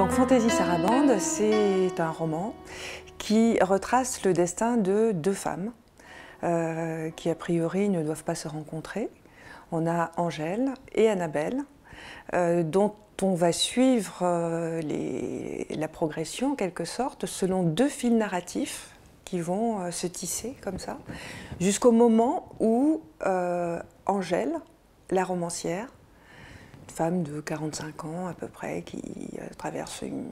Donc Fantaisie Sarabande, c'est un roman qui retrace le destin de deux femmes qui a priori ne doivent pas se rencontrer. On a Angèle et Annabelle dont on va suivre la progression en quelque sorte selon deux fils narratifs qui vont se tisser comme ça jusqu'au moment où Angèle, la romancière, une femme de 45 ans à peu près qui traverse une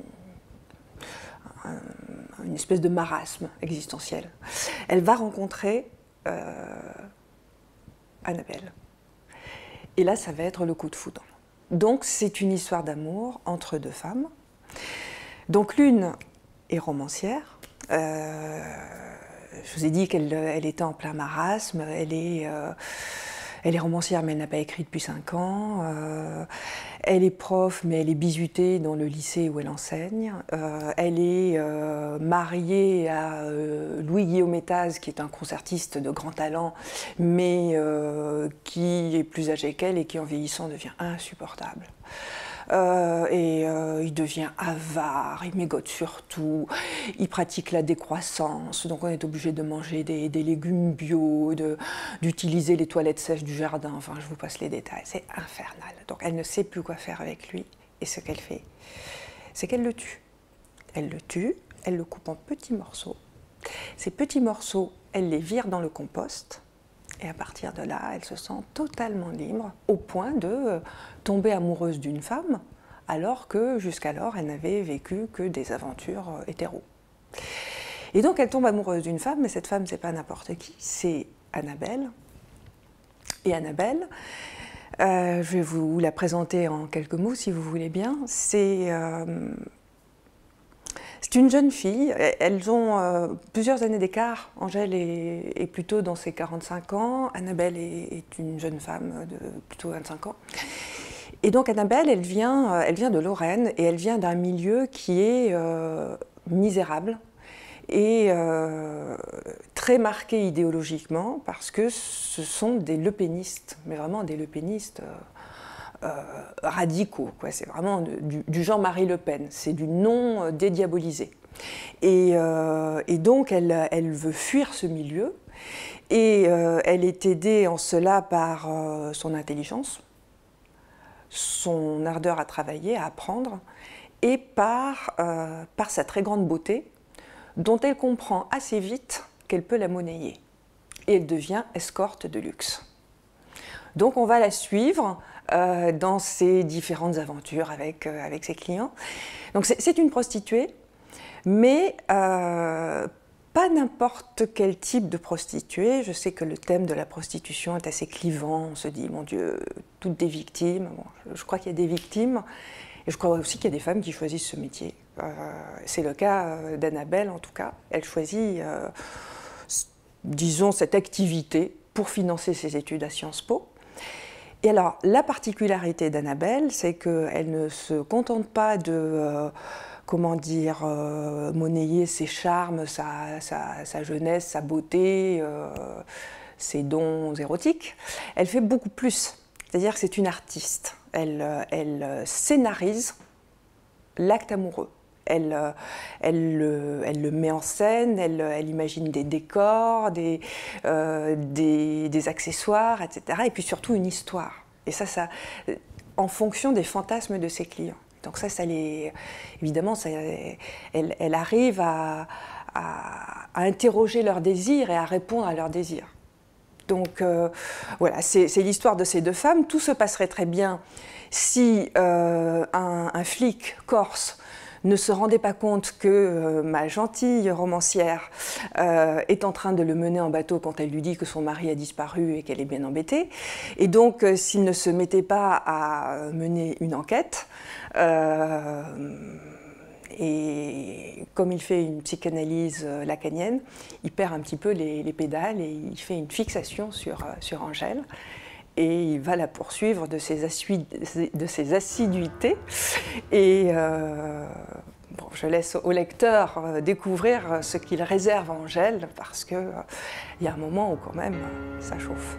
espèce de marasme existentiel, elle va rencontrer Annabelle. Et là, ça va être le coup de foudre. Donc, c'est une histoire d'amour entre deux femmes. Donc, l'une est romancière. Je vous ai dit qu'elle était en plein marasme. Elle est romancière, mais elle n'a pas écrit depuis 5 ans. Elle est prof, mais elle est bizuitée dans le lycée où elle enseigne. Elle est mariée à Louis Guillaume Étaz, qui est un concertiste de grand talent, mais qui est plus âgé qu'elle et qui, en vieillissant, devient insupportable. Il devient avare, il mégote surtout, il pratique la décroissance, donc on est obligé de manger des légumes bio, d'utiliser les toilettes sèches du jardin, enfin je vous passe les détails, c'est infernal. Donc elle ne sait plus quoi faire avec lui, et ce qu'elle fait, c'est qu'elle le tue. Elle le tue, elle le coupe en petits morceaux, ces petits morceaux, elle les vire dans le compost, et à partir de là, elle se sent totalement libre, au point de tomber amoureuse d'une femme, alors que jusqu'alors, elle n'avait vécu que des aventures hétéro. Et donc, elle tombe amoureuse d'une femme, mais cette femme, c'est pas n'importe qui, c'est Annabelle. Et Annabelle, je vais vous la présenter en quelques mots, si vous voulez bien, c'est une jeune fille, elles ont plusieurs années d'écart. Angèle est plutôt dans ses 45 ans, Annabelle est une jeune femme de plutôt 25 ans. Et donc Annabelle, elle vient de Lorraine et elle vient d'un milieu qui est misérable et très marqué idéologiquement parce que ce sont des Le Pénistes, mais vraiment des Le Pénistes. Radicaux, quoi. C'est vraiment du Jean-Marie Le Pen, c'est du non dédiabolisé. Et donc elle veut fuir ce milieu et elle est aidée en cela par son intelligence, son ardeur à travailler, à apprendre et par sa très grande beauté dont elle comprend assez vite qu'elle peut la monnayer et elle devient escorte de luxe. Donc on va la suivre dans ses différentes aventures avec ses clients. Donc c'est une prostituée, mais pas n'importe quel type de prostituée. Je sais que le thème de la prostitution est assez clivant. On se dit, mon Dieu, toutes des victimes. Bon, je crois qu'il y a des victimes. Et je crois aussi qu'il y a des femmes qui choisissent ce métier. C'est le cas d'Annabelle, en tout cas. Elle choisit, disons, cette activité pour financer ses études à Sciences Po. Et alors, la particularité d'Annabelle, c'est qu'elle ne se contente pas de, comment dire, monnayer ses charmes, sa jeunesse, sa beauté, ses dons érotiques. Elle fait beaucoup plus, c'est-à-dire que c'est une artiste. Elle scénarise l'acte amoureux. Elle le met en scène, elle imagine des décors, des accessoires, etc. Et puis surtout une histoire. Et ça, en fonction des fantasmes de ses clients. Donc ça les, évidemment, elle arrive à interroger leurs désirs et à répondre à leurs désirs. Donc voilà, c'est l'histoire de ces deux femmes. Tout se passerait très bien si un flic corse ne se rendait pas compte que ma gentille romancière est en train de le mener en bateau quand elle lui dit que son mari a disparu et qu'elle est bien embêtée. Et donc, s'il ne se mettait pas à mener une enquête, et comme il fait une psychanalyse lacanienne, il perd un petit peu les pédales et il fait une fixation sur Angèle. Et il va la poursuivre de ses assiduités. Et bon, je laisse au lecteur découvrir ce qu'il réserve à Angèle, parce qu'il y a un moment où quand même ça chauffe.